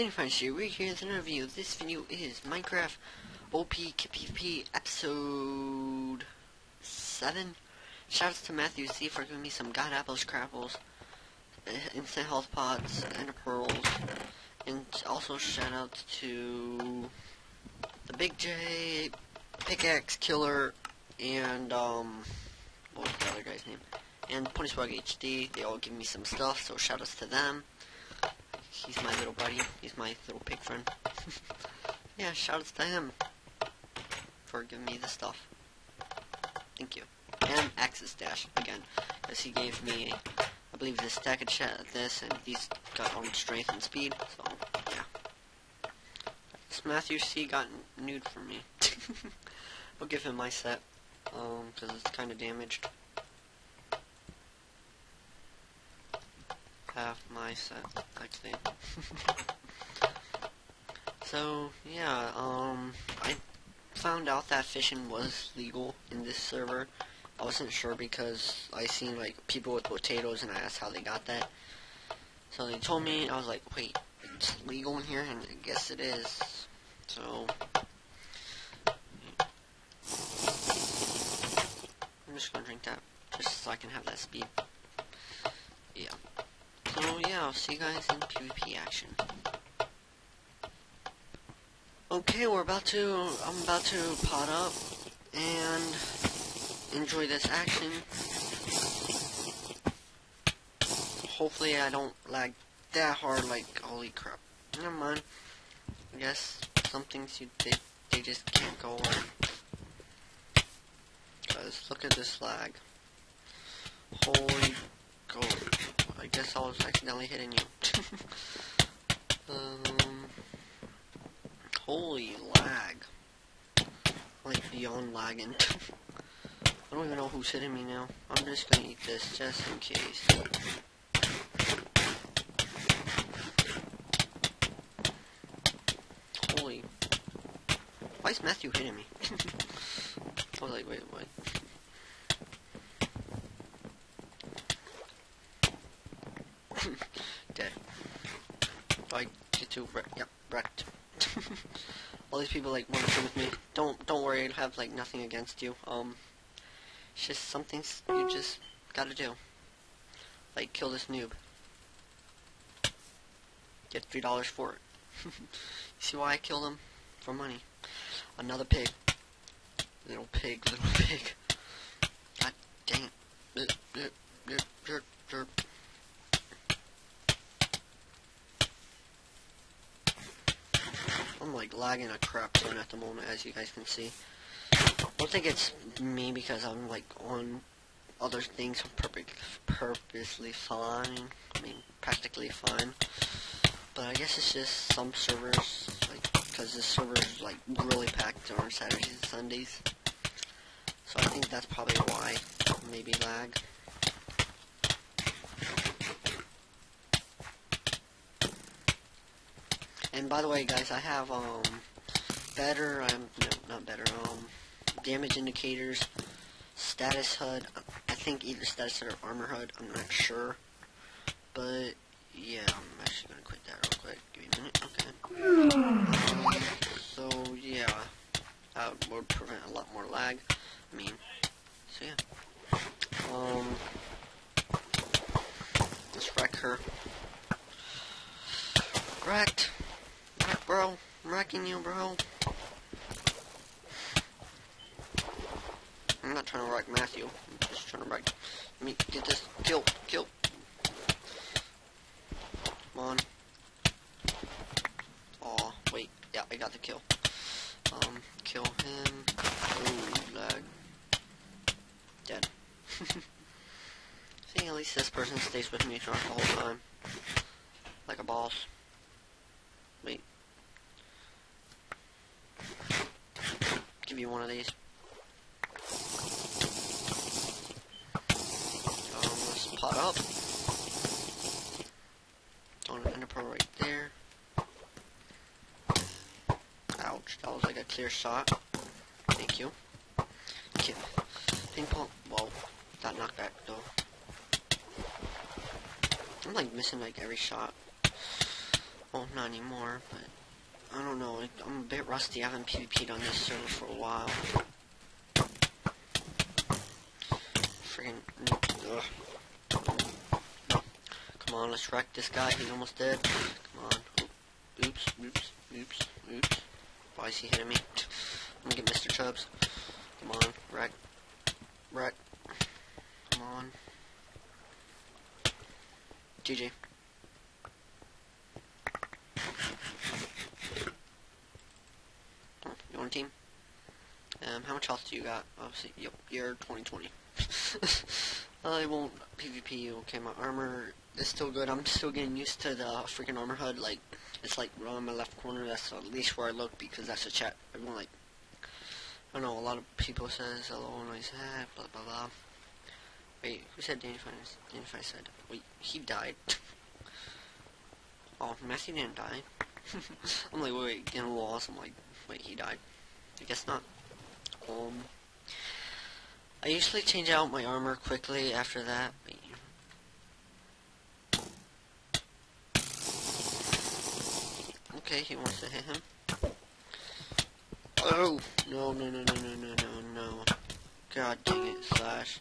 Danny Finest here. We're here with another video. This video is Minecraft OPKPP episode 7. Shouts to Matthew C for giving me some god apples, crapples, instant health pots, and pearls. And also shoutouts to the Big J, Pickaxe Killer, and what was the other guy's name? And Pony Swag HD. They all give me some stuff, so shoutouts to them. He's my little buddy. He's my little pig friend. Yeah, shoutouts to him for giving me this stuff. Thank you. And Axis Dash again, because he gave me, I believe, this stack of shit at this, and he's got on strength and speed. So yeah, so Matthew C got nude for me. I'll give him my set, because it's kind of damaged. Half my set, actually. So yeah, I found out that fishing was legal in this server. I wasn't sure because I seen like people with potatoes and I asked how they got that. So they told me, I was like, wait, it's legal in here, and I guess it is. So I'm just gonna drink that just so I can have that speed. Yeah. So yeah, I'll see you guys in PvP action. Okay, I'm about to pot up and enjoy this action. Hopefully I don't lag that hard, like, holy crap. Never mind. I guess some things they just can't go away. Guys, look at this lag. Holy god. I guess I was accidentally hitting you. Holy lag. Like, beyond lagging. I don't even know who's hitting me now. I'm just gonna eat this, just in case. Holy. Why is Matthew hitting me? I was like, wait, what? Dead. I get to wreck. Yep, wrecked. All these people like want to come with me. Don't worry. I have like nothing against you. It's just some things you just gotta do. Like kill this noob. Get $3 for it. See why I killed him? For money. Another pig. Little pig. Little pig. God dang it. I'm like lagging a crap ton at the moment, as you guys can see. I don't think it's me because I'm like on other things purposely fine. I mean, practically fine. But I guess it's just some servers, like, because this server is like really packed on Saturdays and Sundays. So I think that's probably why. Maybe lag. And by the way, guys, I have Damage Indicators, Status HUD. I think either Status HUD or Armor HUD. I'm not sure, but yeah, I'm actually gonna quit that real quick. Give me a minute. Okay. So yeah, that would prevent a lot more lag. I mean, so yeah. Let's wreck her. Wrecked. Bro, I'm wrecking you, bro. I'm not trying to wreck Matthew. I'm just trying to wreck. Let me get this. Kill, kill. Come on. Oh, wait. Yeah, I got the kill. Kill him. Ooh, lag. Dead. See, at least this person stays with me throughout the whole time. Like a boss. Wait. Give you one of these. Let's pot up. Don't ender pearl right there. Ouch, that was like a clear shot. Thank you. Kip. Ping pong. Whoa. That knockback though. I'm like missing like every shot. Well, not anymore, but I don't know. I'm a bit rusty. I haven't PvP'd on this server for a while. Freaking. Ugh. Come on, let's wreck this guy. He's almost dead. Come on. Oops, oops, oops, oops. Why is he hitting me? I'm gonna get Mr. Chubbs. Come on, wreck. Wreck. Come on. GG. You want a team? How much health do you got? Obviously, yep, you're 20-20. I won't PvP. Okay, my armor is still good. I'm still getting used to the freaking armor HUD. Like, it's like right on my left corner. That's at least where I look because that's a chat. Everyone like, I don't know. A lot of people says hello, nice hat, blah blah blah. Wait, who said Danny Finest? Danny Finest said, wait, he died. Oh, Matthew didn't die. I'm like, wait, in the walls. I'm like, wait, he died. I guess not. I usually change out my armor quickly after that. Wait. Okay, he wants to hit him. Oh, no, no, no, no, no, no, no, no. God dang it, Slash.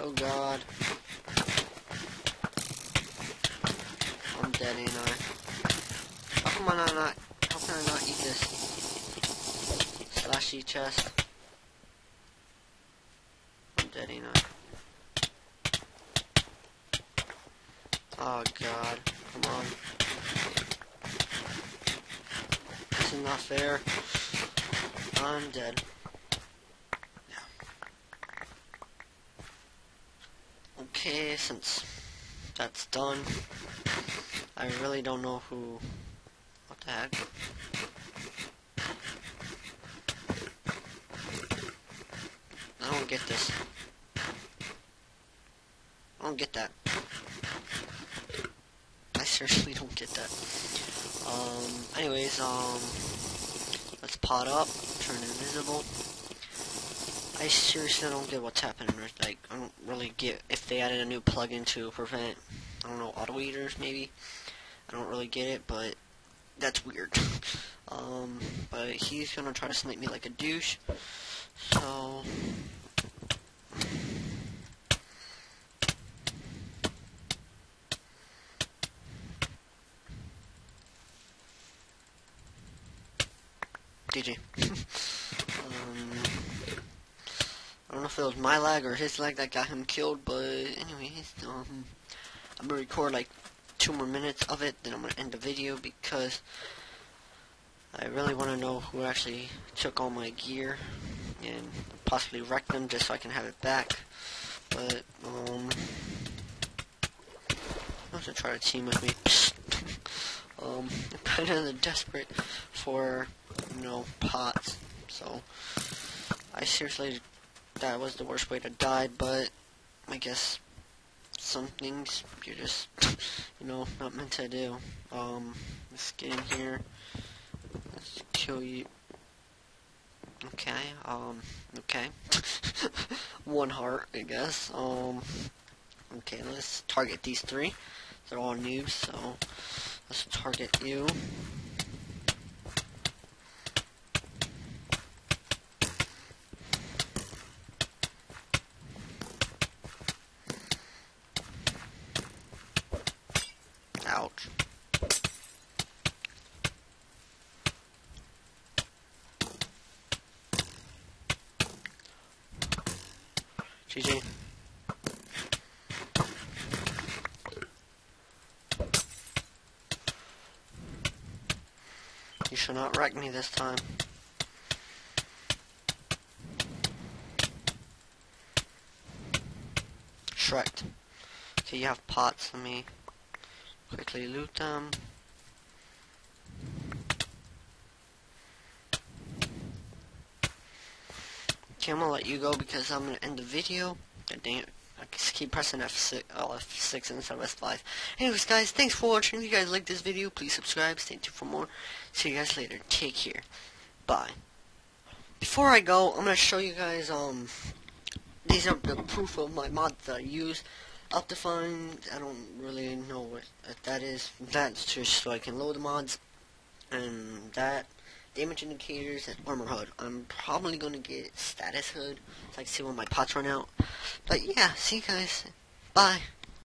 Oh God. I'm dead, ain't I? How can I not eat this? Slashy chest. I'm dead, ain't I? Oh God. Come on. This is not fair. I'm dead. Okay, since that's done, I really don't know who. What the heck? I don't get this. I don't get that. I seriously don't get that. Anyways, let's pot up. Turn invisible. I seriously don't get what's happening. Like, I don't really get if they added a new plugin to prevent, I don't know, auto eaters maybe. I don't really get it, but that's weird. But he's gonna try to snipe me like a douche. So GG. I don't know if it was my lag or his lag that got him killed, but anyways, I'm gonna record like 2 more minutes of it, then I'm gonna end the video because I really want to know who actually took all my gear and possibly wrecked them just so I can have it back. But I'm gonna try to team with me. I'm kind of desperate for, you know, pots, so I seriously. That was the worst way to die, but I guess some things you're just, you know, not meant to do. Let's get in here. Let's kill you. Okay, okay. 1 heart, I guess. Okay, let's target these 3. They're all noobs, so let's target you. Ouch. GG. You shall not wreck me this time. Shreked. Okay, you have pots for me. Quickly loot them. Okay, I'm gonna let you go because I'm gonna end the video. God dang it. I just keep pressing F6, oh, F6 instead of F5. Anyways, guys, thanks for watching. If you guys like this video, please subscribe. Stay tuned for more. See you guys later. Take care. Bye. Before I go, I'm gonna show you guys These are the proof of my mod that I use. Optifine, I don't really know what that is. That's just so I can load the mods. And that. Damage Indicators and Armor HUD. I'm probably going to get Status HUD so I can see when my pots run out. But yeah, see you guys. Bye.